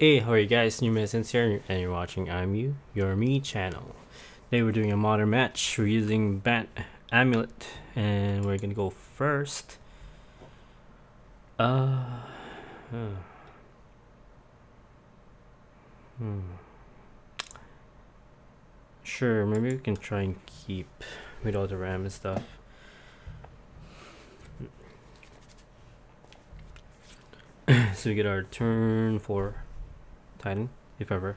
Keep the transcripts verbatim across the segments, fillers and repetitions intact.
Hey, how are you guys? New Medicines here, and you're watching I'm You, Your Me channel. Today we're doing a modern match. We're using Bant Amulet, and we're gonna go first. Uh, uh. Hmm. Sure, maybe we can try and keep with all the RAM and stuff. So we get our turn for Titan, if ever.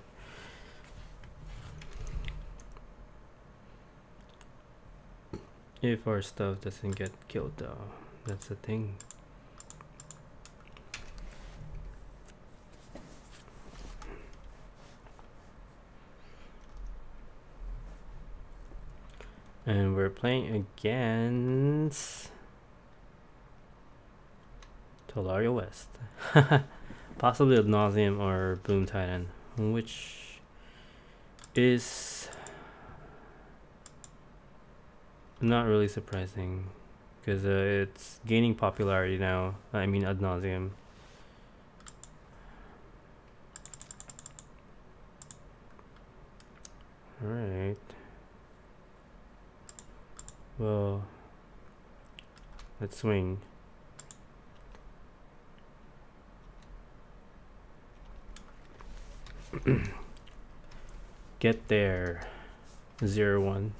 If our stuff doesn't get killed though, that's the thing. And we're playing against Tolaria West. Possibly Ad Nauseam or Bloomless Titan, which is not really surprising because uh, it's gaining popularity now. I mean, Ad Nauseam. All right. Well, let's swing. Get there. Zero one.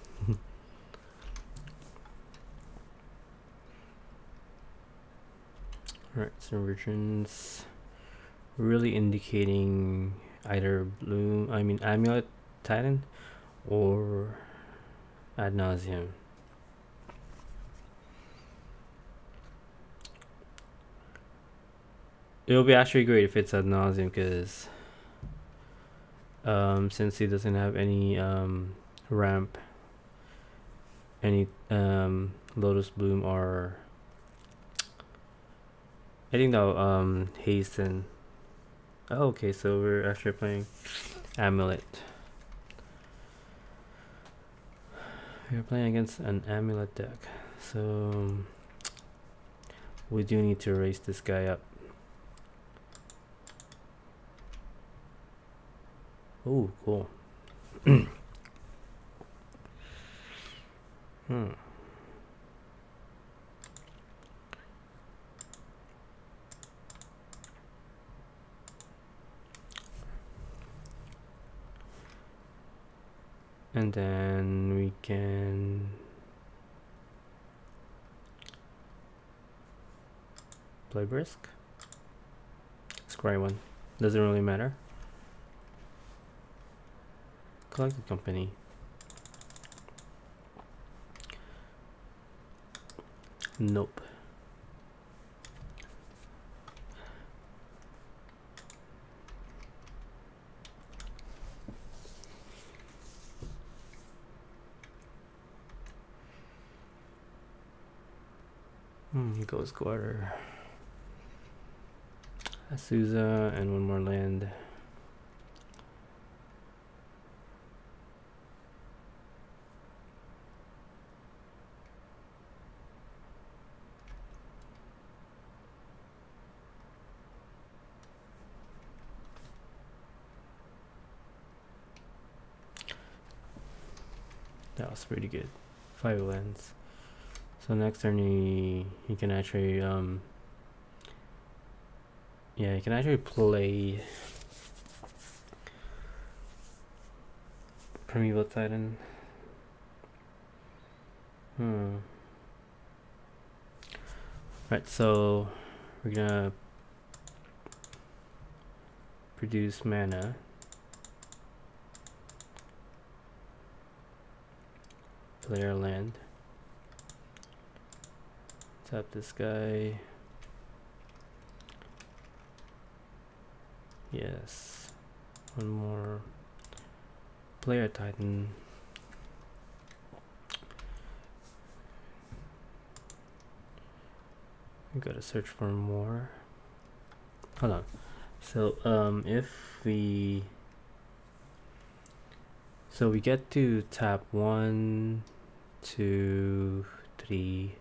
Alright, so regions really indicating either Bloom I mean Amulet Titan or Ad Nauseam. It'll be actually great if it's Ad Nauseam because Um, since he doesn't have any um, ramp, any um, Lotus Bloom, or I think that'll um, hasten. Oh, okay, so we're actually playing Amulet. We're playing against an Amulet deck, so we do need to raise this guy up. Oh, cool. hmm. And then we can play brisk. Scry one. Doesn't really matter. Collective company. Nope. Hmm, Ghost Quarter. Azusa and one more land. Pretty good. Five lands. So next turn he, he can actually um yeah, he can actually play Primeval Titan. Hmm. Right, so we're gonna produce mana. Player land. Tap this guy. Yes. One more. Player Titan. We gotta search for more. Hold on. So um, if we, so we get to tap one. Two, three,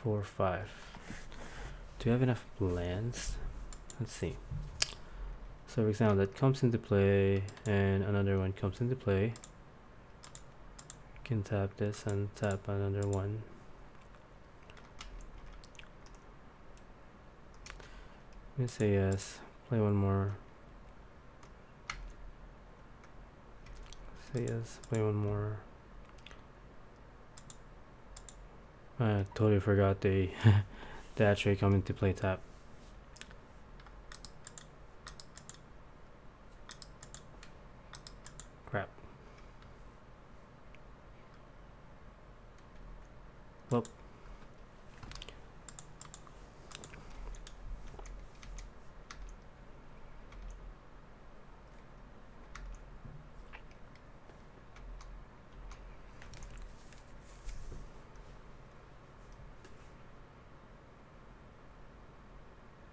four, five. Do you have enough lands? Let's see. So for example, that comes into play and another one comes into play. You can tap this and tap another one. Let me say yes, play one more. Say yes, play one more. I totally forgot the, the actually come into play tap. Crap. Whoop.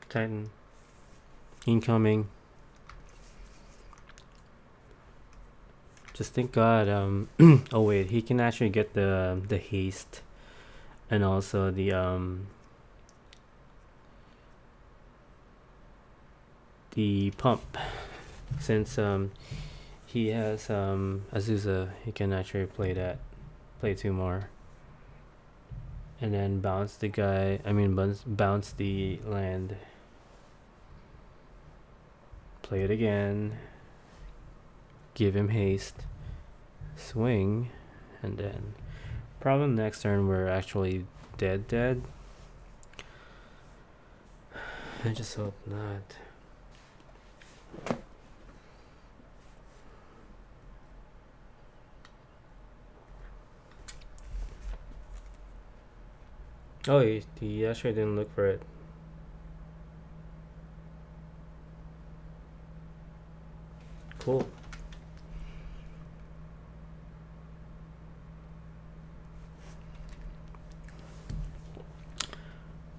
Titan incoming. Just thank God. Um oh wait, he can actually get the the haste and also the um the pump, since um he has um Azusa. He can actually play that, play two more and then bounce the guy, I mean bounce, bounce the land. Play it again, give him haste, swing, and then problem next turn we're actually dead dead. I just hope not. Oh, he, he actually didn't look for it. Cool.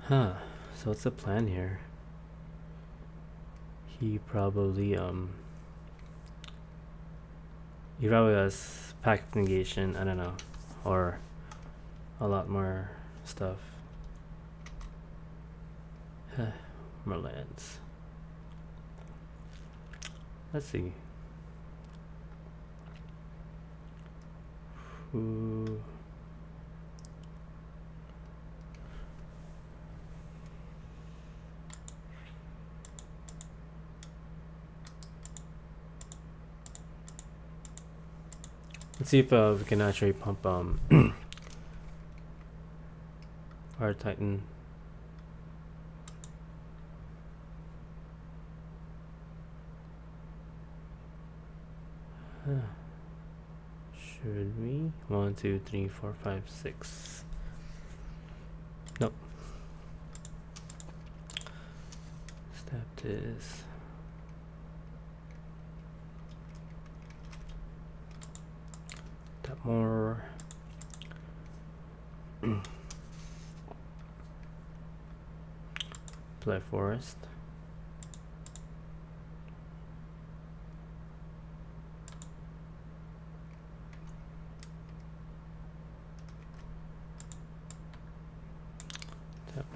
Huh, so what's the plan here? He probably um he probably has pack negation, I don't know, or a lot more stuff. Huh, more lands. Let's see. Ooh. Let's see if uh, we can actually pump um our Titan. Huh. Should we? One, two, three, four, five, six. Nope. Step this. Tap more. Play forest.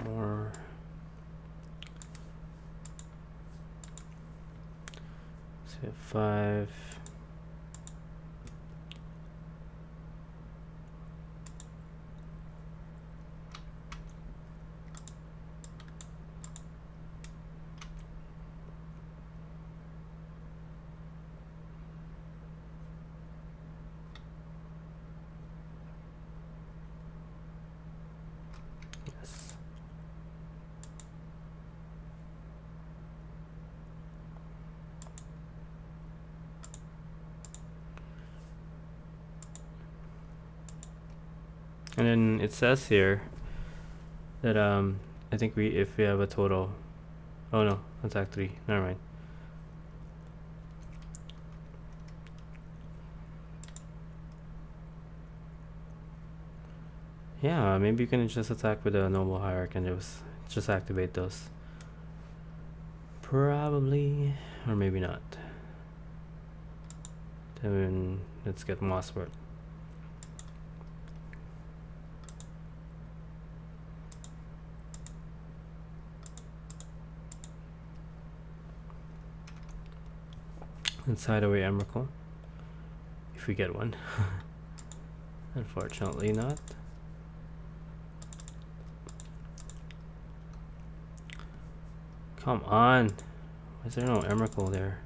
More. So we have five. And then it says here that um I think we if we have a total, oh no, attack three, never mind. Yeah, maybe you can just attack with a noble hierarch and just just activate those. Probably, or maybe not. Then let's get Mosswort. and side away Emrakul. If we get one. Unfortunately not. Come on. Why is there no Emrakul there?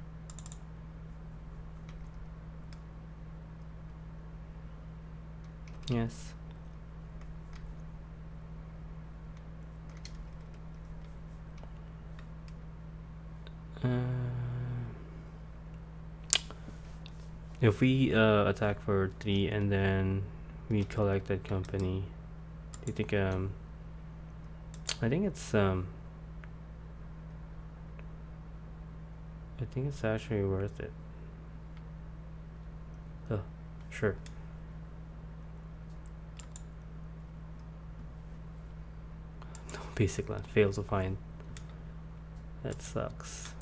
Yes. Uh, if we uh, attack for three and then we collect that company, do you think um I think it's um I think it's actually worth it. Oh, sure. No basic land, fails to find. That sucks.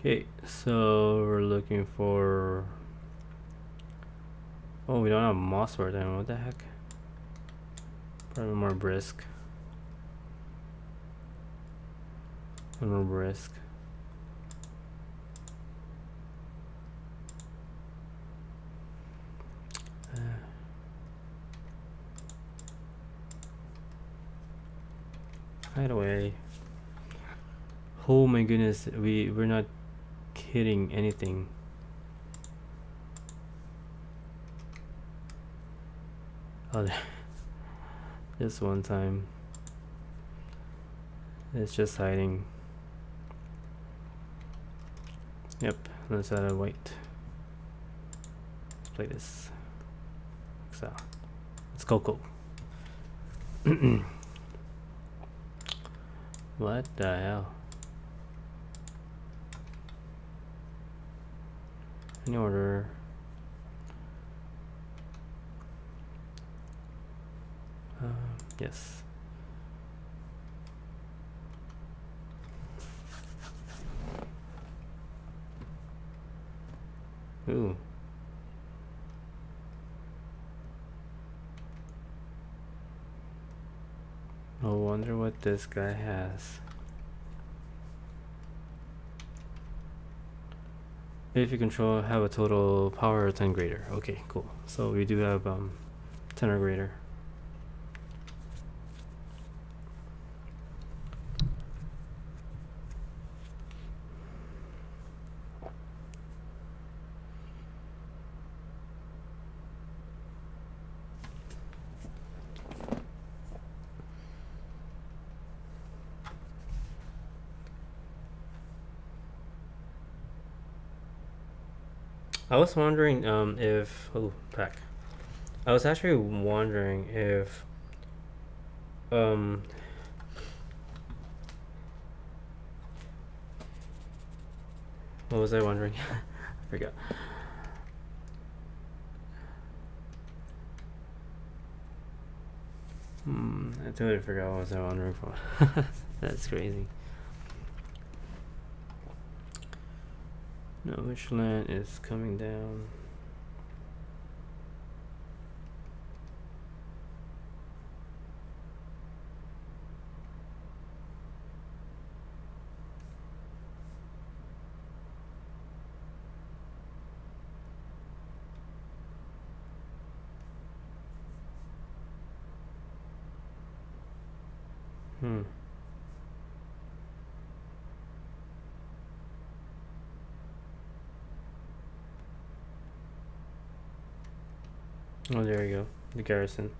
Okay, so we're looking for. Oh, we don't have Mosswort then. What the heck? Probably more brisk. One more brisk. Uh. Hide away. Oh my goodness, we we're not hitting anything. Oh, there. Just one time. It's just hiding. Yep, let's add a white. Let's play this. So, it's cocoa. What the hell? In order. Uh, yes. Ooh. I wonder what this guy has. If you control, have a total power ten greater. Okay, cool. So we do have um, ten or greater. I was wondering um, if oh pack. I was actually wondering if um what was I wondering? I forgot. Hmm, I totally forgot what was I wondering for. That's crazy. No, which land is coming down? Hmm. Oh, there you go, the garrison.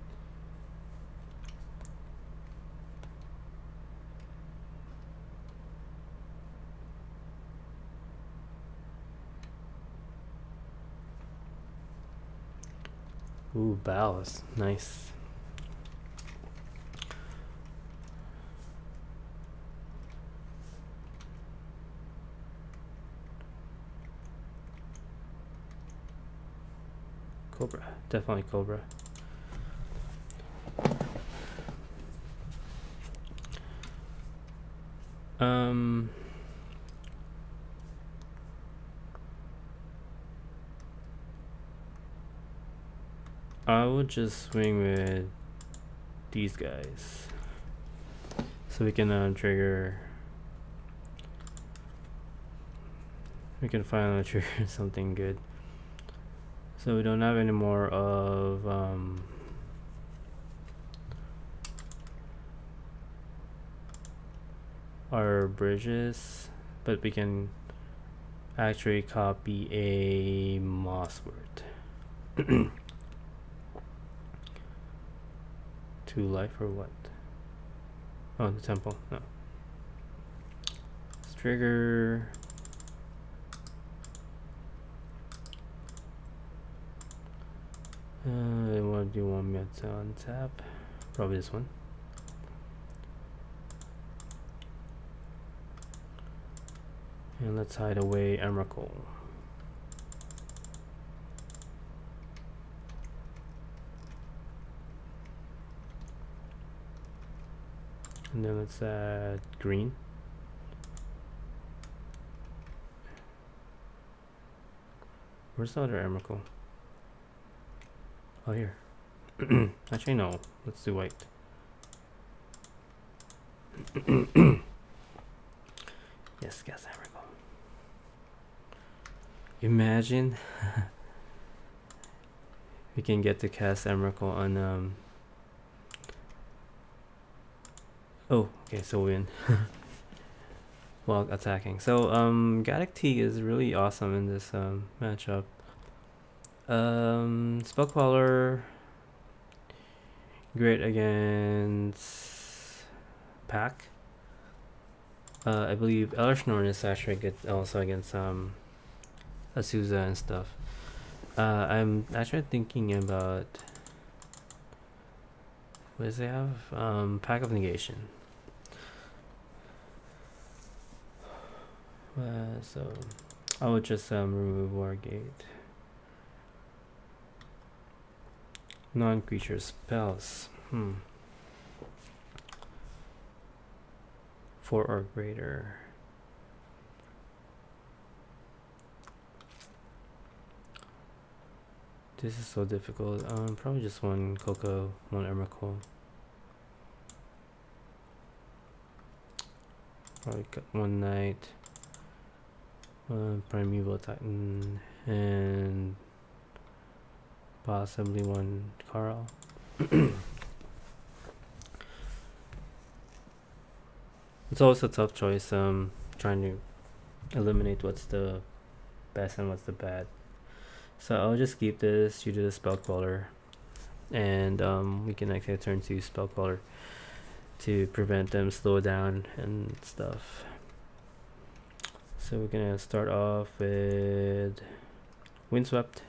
Ooh, ballast, nice. Cobra, definitely Cobra. Um, I would just swing with these guys. So we can uh, trigger. We can finally trigger something good. So we don't have any more of. Um, our bridges, but we can actually copy a Mosswort. To life or what? Oh, the temple. No. Let's trigger. Uh, what do you want me to untap? Probably this one. And let's hide away Emrakul. And then let's add green. Where's the other Emrakul? Oh, here. Actually, no. Let's do white. Yes, yes, Emrakul. Imagine we can get to cast Emrakul on um oh okay so we win while attacking. So um Gaddock Teeg is really awesome in this um matchup. Um Spellcaller, great against pack. Uh, I believe Ellerschnorn is actually good also against um Azusa and stuff. Uh, I'm actually thinking about, what does they have? Um, pack negation. Uh, so I would just um, remove Wargate. Non-creature spells. Hmm. Four or greater. This is so difficult. Um, probably just one cocoa, one Emrakul. Probably got one knight, one Primeval Titan, and possibly one Carl. It's always a tough choice. Um, trying to eliminate what's the best and what's the bad. So I'll just keep this. You do the Spellcaller, and um, we can actually turn to Spellcaller to prevent them slow down and stuff. So we're gonna start off with windswept.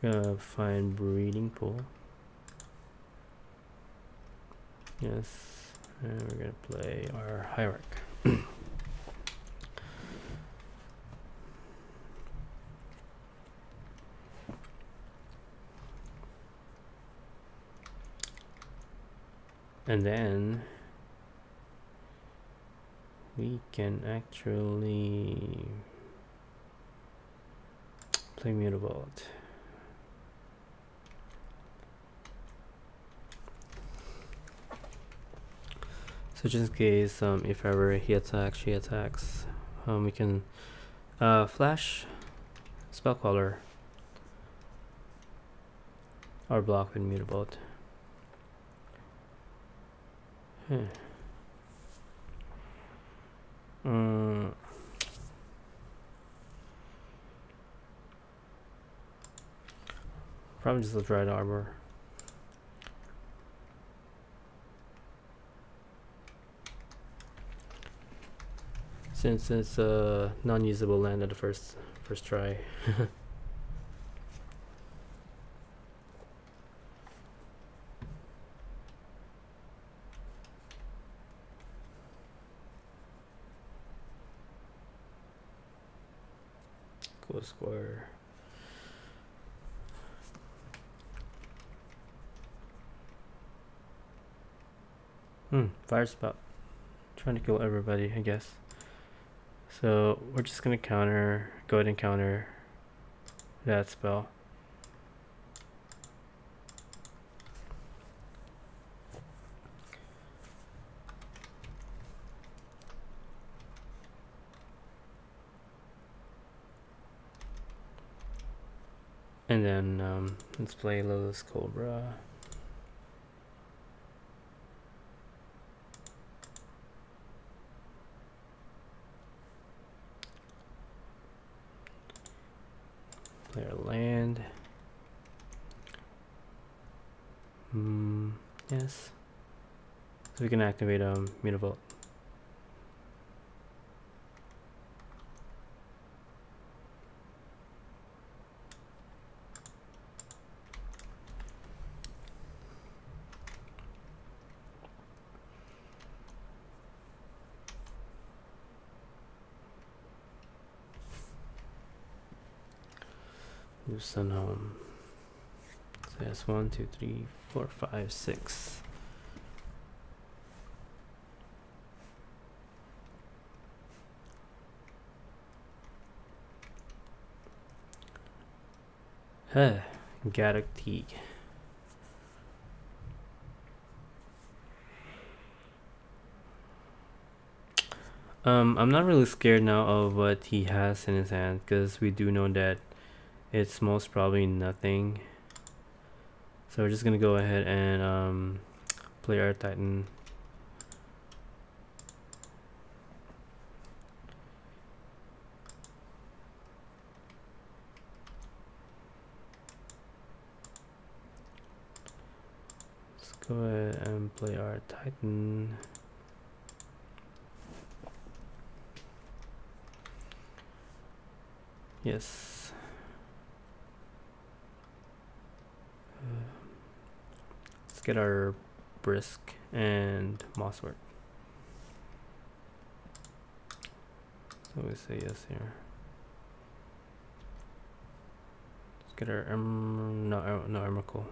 Gonna find breeding pool. Yes. And we're going to play our hierarch. And then we can actually play mutable. So just in case, um, if ever he attacks, she attacks, um, we can uh, flash Spellcaller or block with mute bolt. Huh. Um, probably just a dried armor. Since it's a non-usable land at the first first try. Cool square. Hmm, fire spout. Trying to kill everybody, I guess. So we're just gonna counter, go ahead and counter that spell. And then um, let's play Lilith's Cobra. Play our land. Mm, yes. So we can activate um, mutavault. Send home. So that's one, two, three, four, five, six. Huh, Gaddock Teeg. Um, I'm not really scared now of what he has in his hand because we do know that it's most probably nothing. So we're just gonna go ahead and um, play our Titan. Let's go ahead and play our Titan. Yes. Get our brisk and Mosswort. So we say yes here. Let's get our em no no Emrakul.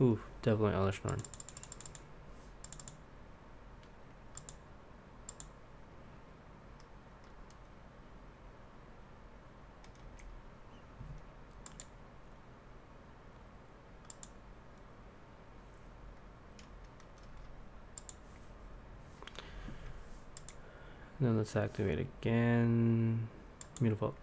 Ooh, definitely Ellerschnorn. Then let's activate again. Beautiful.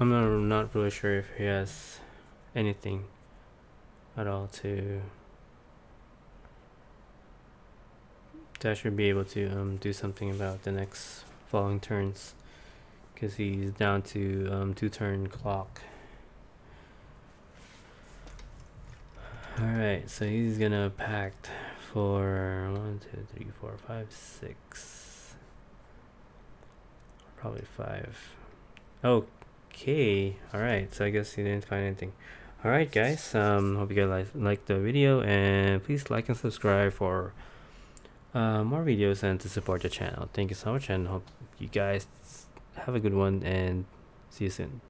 I'm not, not really sure if he has anything at all to to actually be able to um, do something about the next following turns, because he's down to um, two turn clock. Alright, so he's gonna pact for one, two, three, four, five, six, probably five. Oh. Okay, alright, so I guess you didn't find anything. Alright guys, um, hope you guys like, liked the video, and please like and subscribe for uh, more videos and to support the channel. Thank you so much, and hope you guys have a good one, and see you soon.